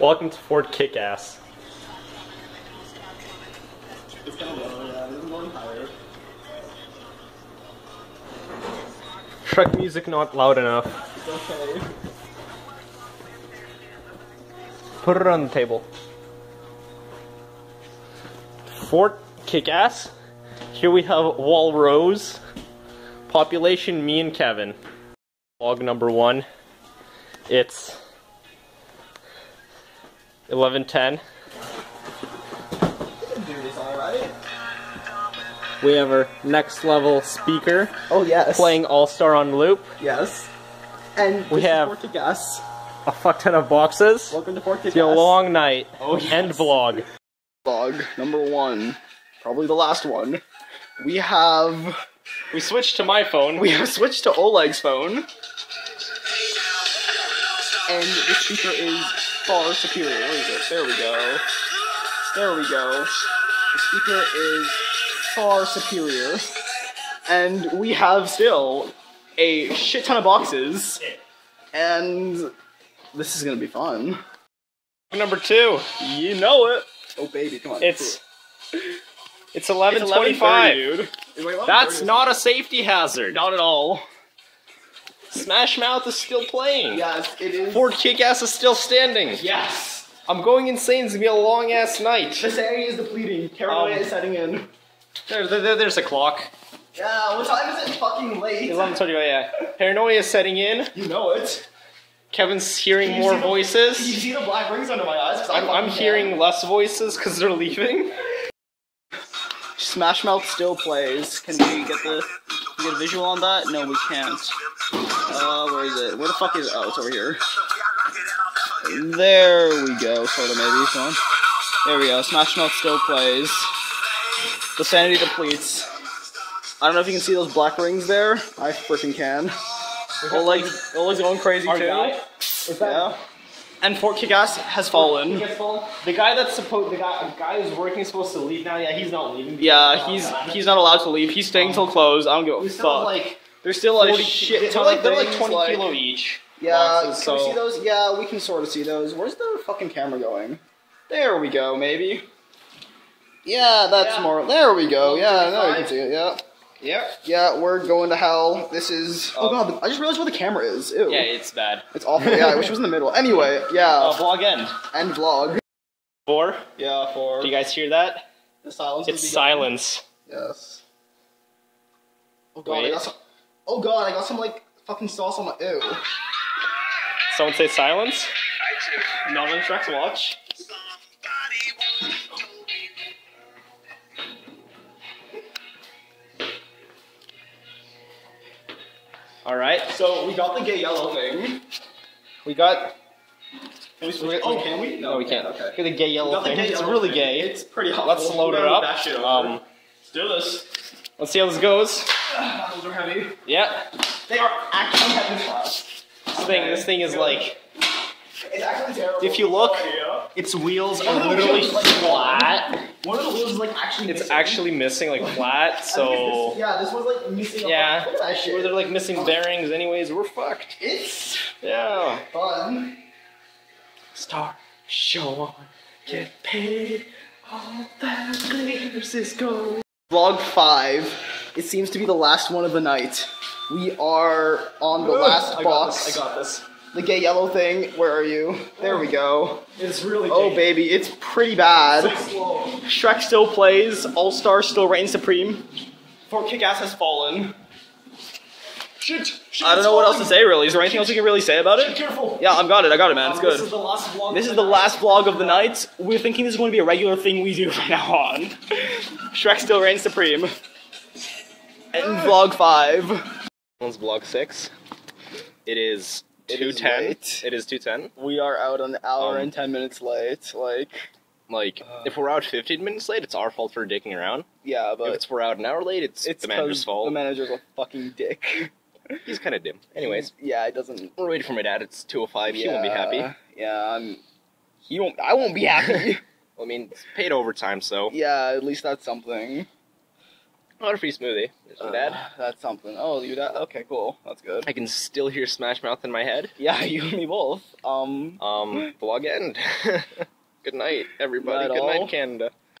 Welcome to Ford Kick-Ass. It's kind of low, yeah. It's going higher. Shrek music not loud enough. It's okay. Put it on the table. Ford Kick-Ass. Here we have Walrose. Population, me and Kevin. Log number one. It's 11:10. We have our next level speaker. Oh yes. Playing All-Star on loop. Yes. And we have a fuck ton of boxes. Welcome to Fort Kick-Ass. It's been a long night. Oh yes. End vlog. Vlog number one. Probably the last one. We switched to my phone. We have switched to Oleg's phone. And the speaker is far superior. Where is it? There we go. There we go. The speaker is far superior, and we have still a shit ton of boxes, and this is gonna be fun. Number two, you know it. Oh baby, come on. It's 11:25, dude. That's not a safety hazard. Not at all. Smash Mouth is still playing. Yes, it is. Ford Kick-Ass is still standing. Yes. I'm going insane. It's gonna be a long ass night. This area is depleting. Paranoia is setting in. There's a clock. Yeah, what time is it? Fucking late. 11:20, yeah. Paranoia is setting in. You know it. Kevin's hearing more voices. You see the black rings under my eyes? I'm hearing less voices because they're leaving. Smash Mouth still plays. Can we get a visual on that? No, we can't. Where is it? Where the fuck is it? Oh, it's over here. There we go. Sort of maybe. Come on. There we go. Smash Mouth still plays. The sanity depletes. I don't know if you can see those black rings there. I freaking can. Oleg's going crazy too. Yeah. And Fort Kick-Ass has fallen. The guy that's supposed, the guy who's working is supposed to leave now. Yeah, he's not leaving. Yeah, he's not allowed to leave. He's staying till close. I don't give a fuck. They're still a shit ton of things. They're like 20 kilo each. Yeah. Boxes, can we see those? Yeah, we can sort of see those. Where's the fucking camera going? There we go. Maybe. Yeah, that's more. There we go. Yeah, now you can see it. Yeah. Yeah. Yeah, we're going to hell. This is. Oh god, I just realized where the camera is. Ew. Yeah, it's bad. It's awful. Yeah, I wish it was in the middle. Anyway, yeah. Vlog end. End vlog. Four. Yeah, four. Do you guys hear that? The silence. It's silence. Yes. Oh god, I got some. Oh god, I got some like fucking sauce on my. Ew. Someone say silence. Not on Shrek's watch. Alright, so we got the gay yellow thing. We got. Can we? No, we can't. Okay. We got the gay yellow thing. It's really gay. It's pretty hot. Let's load it up. Let's do this. Let's see how this goes. Those are heavy. Yeah. They are actually heavy class. This thing is like. It's actually terrible. If you look, its wheels are literally flat. One of the wheels is like actually missing. It's actually missing, like flat, so. This one's like missing. Yeah. Look at that shit. Where they're like missing bearings, anyways, we're fucked. It's. Yeah. Fun. Star, show on, get paid, all that glitters is gold. Vlog 5. It seems to be the last one of the night. We are on the last box. I got this. The gay yellow thing, where are you? There we go. It's really gay. Oh baby, it's pretty bad. So Shrek still plays, All-Star still reigns supreme. Fort Kick-Ass has fallen. Shit, I don't know what else to say really. Is there anything else you can really say about it? Careful. Yeah, I got it man, it's good. This is the last vlog, of the night. We're thinking this is going to be a regular thing we do from now on. Shrek still reigns supreme. And vlog 5. One's vlog 6. It is 2:10. It is 2:10. We are out an hour and 10 minutes late. Like, if we're out 15 minutes late, it's our fault for dicking around. Yeah, but if we're out an hour late, it's the manager's fault. The manager's a fucking dick. He's kind of dim. Anyways. Yeah, it doesn't. We're waiting for my dad. It's 2:05. Yeah, he won't be happy. Yeah, he won't. I won't be happy. I mean, it's paid overtime, so. Yeah, at least that's something. Not a free smoothie. There's my dad. That's something. Oh, you dad? Okay, cool. That's good. I can still hear Smash Mouth in my head. Yeah, you and me both. Vlog end. Good night, everybody. Good night, Canada.